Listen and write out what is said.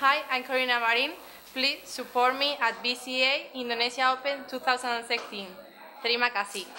Hi, I'm Carolina Marin. Please support me at BCA Indonesia Open 2016. Terima kasih.